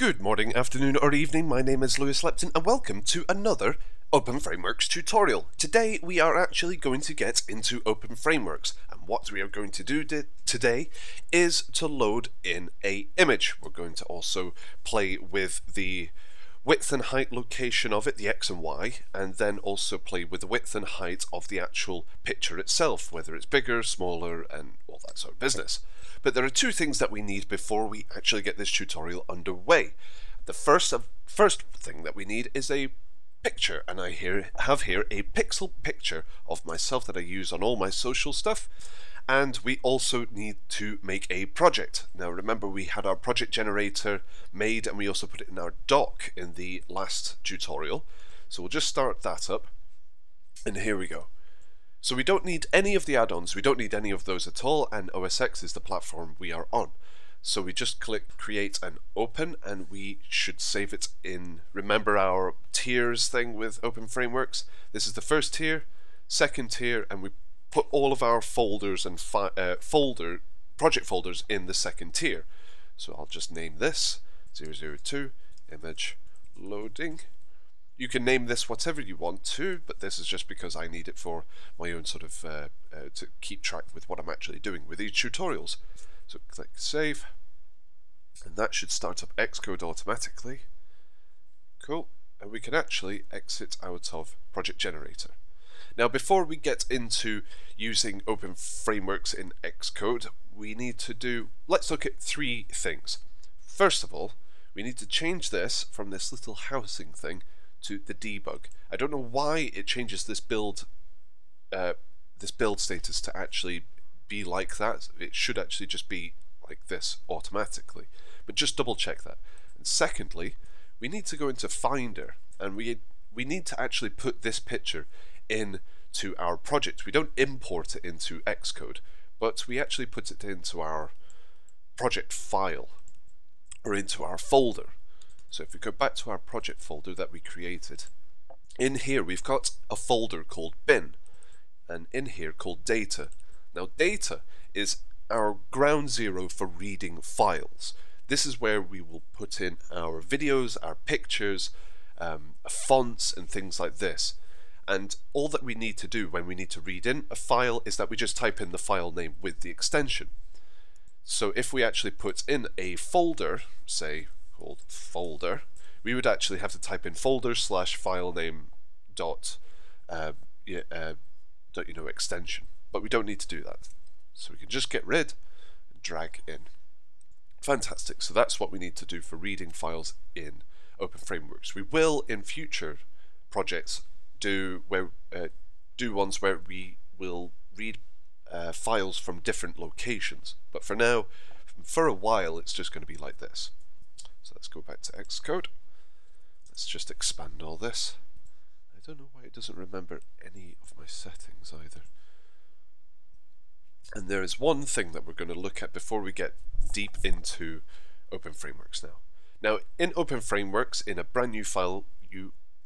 Good morning, afternoon or evening, my name is Lewis Lepton and welcome to another Open Frameworks tutorial. Today we are actually going to get into Open Frameworks, and what we are going to do today is to load in a image. We're going to also play with the width and height location of it, the X and Y, and then also play with the width and height of the actual picture itself, whether it's bigger, smaller, and all that sort of business. But there are two things that we need before we actually get this tutorial underway. The first thing that we need is a picture, and I have here a pixel picture of myself that I use on all my social stuff. And we also need to make a project. Now remember, we had our project generator made and we also put it in our doc in the last tutorial. So we'll just start that up and here we go. So we don't need any of the add-ons, we don't need any of those at all, and OS X is the platform we are on. So we just click create and open, and we should save it in, remember our tiers thing with Open Frameworks? This is the first tier, second tier, and we put all of our folders and project folders in the second tier. So I'll just name this 002 image loading. You can name this whatever you want to, but this is just because I need it for my own sort of to keep track with what I'm actually doing with these tutorials. So click save, and that should start up Xcode automatically. Cool, and we can actually exit out of project generator. Now before we get into using Open Frameworks in Xcode, we need to let's look at three things. First of all, we need to change this from this little housing thing to the debug. I don't know why it changes this build status to actually be like that. It should actually just be like this automatically, but just double check that. And secondly, we need to go into Finder, and we need to actually put this picture into our project. We don't import it into Xcode, but we actually put it into our project file or into our folder. So if we go back to our project folder that we created, in here we've got a folder called bin, and in here called data. Now data is our ground zero for reading files. This is where we will put in our videos, our pictures, fonts and things like this. And all that we need to do when we need to read in a file is that we just type in the file name with the extension. So if we actually put in a folder, say called folder, we would actually have to type in folder slash file name dot extension, but we don't need to do that, so we can just get rid and drag in. Fantastic. So that's what we need to do for reading files in Open Frameworks. We will in future projects do ones where we will read files from different locations, but for now, for a while, it's just going to be like this. So let's go back to Xcode. Let's just expand all this. I don't know why it doesn't remember any of my settings either. And there is one thing that we're going to look at before we get deep into Open Frameworks now. Now in Open Frameworks, in a brand new file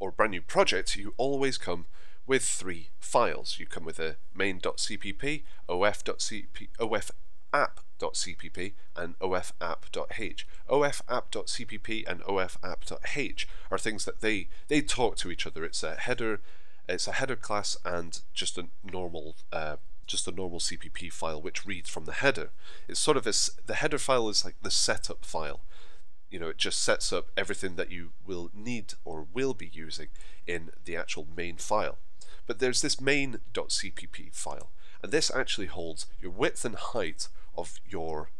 or brand new project, you always come with three files. You come with a main.cpp, ofApp.cpp, and ofapp.h. ofapp.cpp and ofapp.h are things that they talk to each other. It's a header class and just a normal CPP file which reads from the header. It's sort of the header file is like the setup file. You know, it just sets up everything that you will need or will be using in the actual main file. But there's this main.cpp file, and this actually holds your width and height of your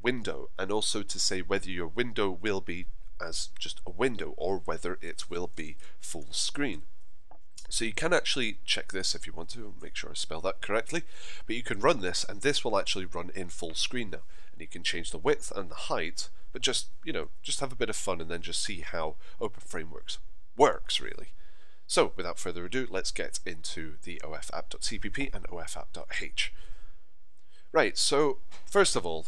window, and also to say whether your window will be as just a window or whether it will be full screen. So you can actually check this if you want to, make sure I spell that correctly, but you can run this and this will actually run in full screen now, and you can change the width and the height, but just have a bit of fun and then just see how Open Frameworks works really. So without further ado, let's get into the ofapp.cpp and ofapp.h. Right, so first of all,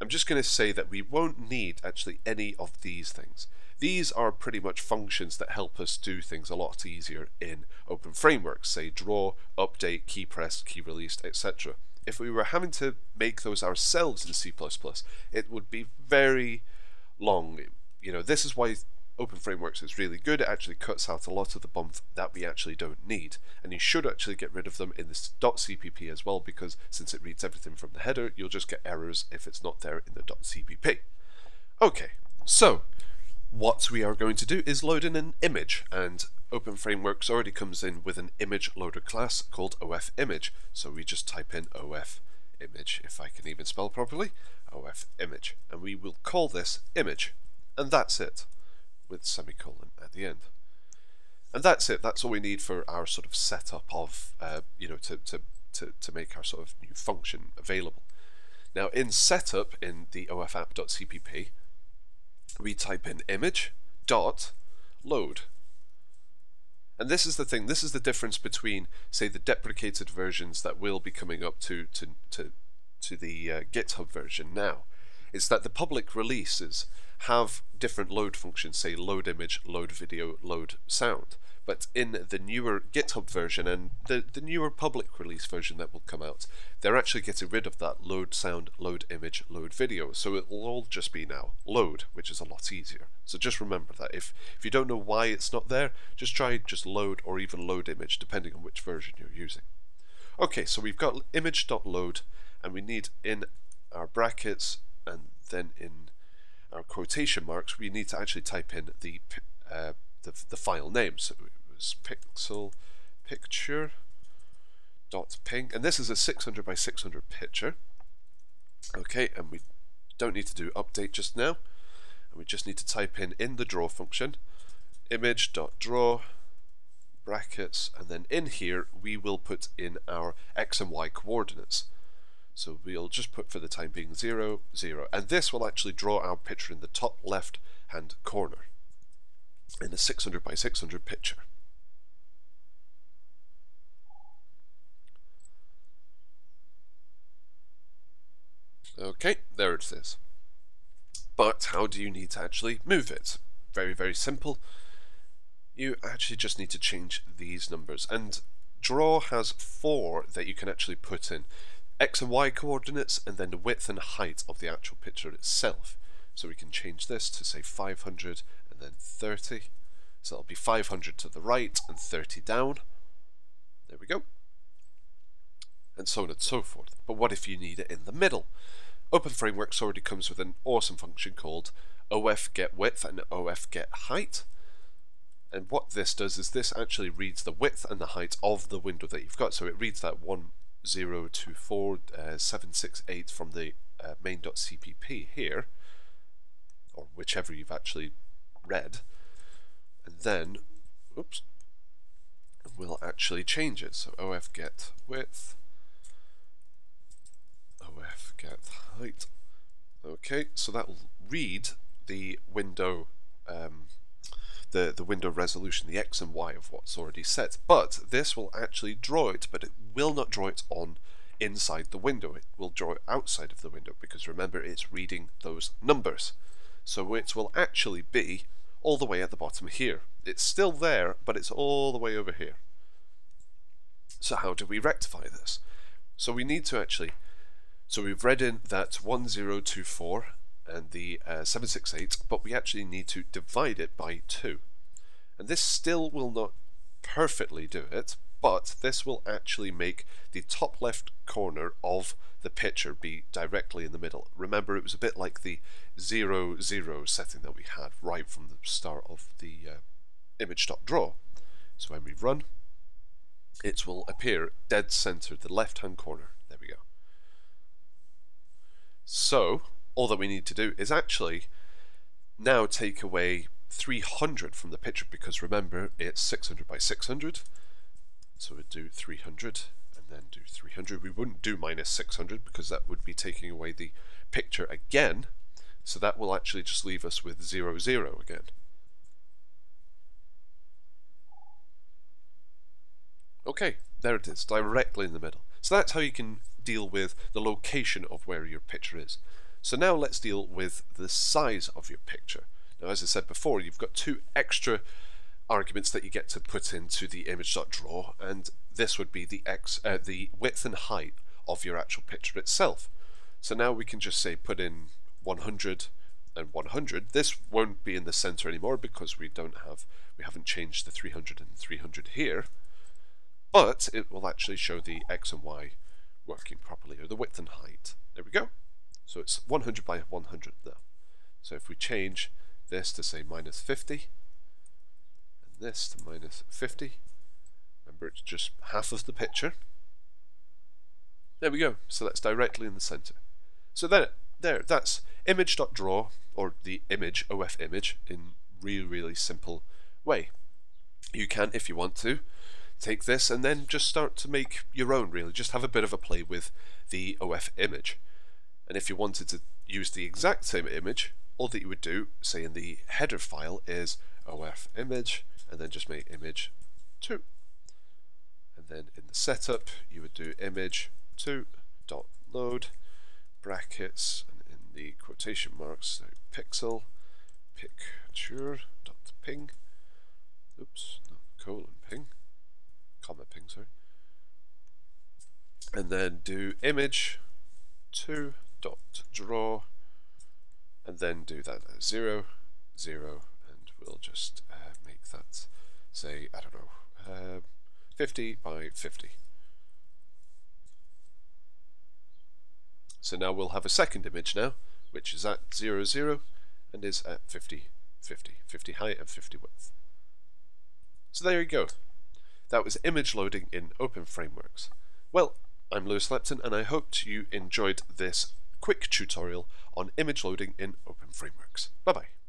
I'm just going to say that we won't need actually any of these things. These are pretty much functions that help us do things a lot easier in Open Frameworks, say draw, update, key pressed, key released, etc. If we were having to make those ourselves in C++, it would be very long. You know, this is why Open Frameworks is really good. It actually cuts out a lot of the bump that we actually don't need, and you should actually get rid of them in this .cpp as well, because since it reads everything from the header, you'll just get errors if it's not there in the .cpp. Okay, so what we are going to do is load in an image, and Open Frameworks already comes in with an image loader class called OFImage, so we just type in OFImage, if I can even spell properly, OFImage, and we will call this image, and that's it, with semicolon at the end. And that's it, that's all we need for our sort of setup of, you know, to make our sort of new function available. Now in setup in the ofapp.cpp, we type in image.load. And this is the thing, this is the difference between, say, the deprecated versions that will be coming up to the GitHub version now. It's that the public releases have different load functions, say load image, load video, load sound. But in the newer GitHub version and the newer public release version that will come out, they're actually getting rid of that load sound, load image, load video. So it'll all just be now load, which is a lot easier. So just remember that. If you don't know why it's not there, just try just load or even load image, depending on which version you're using. Okay, so we've got image.load, and we need in our brackets and then in our quotation marks, we need to actually type in the file name. So it was pixel picture dot ping, and this is a 600 by 600 picture. Okay, and we don't need to do update just now, and we just need to type in the draw function image dot draw brackets, and then in here we will put in our x and y coordinates. So we'll just put for the time being 0, 0, and this will actually draw our picture in the top left hand corner in a 600 by 600 picture. Okay, there it is. But how do you need to actually move it? Very, very simple. You actually just need to change these numbers, and Draw has 4 that you can actually put in. X and Y coordinates, and then the width and height of the actual picture itself. So we can change this to say 500 and then 30. So it'll be 500 to the right and 30 down. There we go. And so on and so forth. But what if you need it in the middle? Open Frameworks already comes with an awesome function called ofGetWidth and ofGetHeight. And what this does is this actually reads the width and the height of the window that you've got. So it reads that 1.024.768 from the main.cpp here, or whichever you've actually read, and then, oops, we'll actually change it. So ofGetWidth, ofGetHeight. Okay, so that will read the window, the window resolution, the X and Y of what's already set, but this will actually draw it, but it will not draw it on inside the window. It will draw it outside of the window, because remember, it's reading those numbers. So it will actually be all the way at the bottom here. It's still there, but it's all the way over here. So how do we rectify this? So we need to actually, so we've read in that 1024 and the 768, but we actually need to divide it by 2. And this still will not perfectly do it, but this will actually make the top left corner of the picture be directly in the middle. Remember, it was a bit like the 0, 0 setting that we had right from the start of the image.draw. So when we run, it will appear dead center, the left hand corner. There we go. So all that we need to do is actually now take away 300 from the picture, because remember, it's 600 by 600. So we'd do 300 and then do 300. We wouldn't do minus 600 because that would be taking away the picture again. So that will actually just leave us with 0, 0 again. Okay, there it is, directly in the middle. So that's how you can deal with the location of where your picture is. So now let's deal with the size of your picture. Now, as I said before, you've got 2 extra arguments that you get to put into the image.draw, and this would be the width and height of your actual picture itself. So now we can just say put in 100 and 100. This won't be in the center anymore because we haven't changed the 300 and 300 here, but it will actually show the X and Y working properly, or the width and height. There we go. So it's 100 by 100 now. So if we change this to say -50 and this to -50, remember it's just half of the picture. There we go. So that's directly in the center. So then there, that's image.draw, or the image, OFImage, in really simple way. You can, if you want to, take this and then just start to make your own, really. Just have a bit of a play with the OFImage. And if you wanted to use the exact same image, all that you would do, say in the header file, is OFImage, and then just make image 2. And then in the setup, you would do image2.load, brackets, and in the quotation marks, so pixel, picture, dot ping, oops, no, colon ping, comma ping, sorry, and then do image2.draw, and then do that at 0, 0, and we'll just make that, say, I don't know, 50 by 50. So now we'll have a second image now, which is at 0, 0, and is at 50, 50. 50 height and 50 width. So there you go. That was image loading in Open Frameworks. Well, I'm Lewis Lepton, and I hoped you enjoyed this quick tutorial on image loading in Open Frameworks. Bye-bye.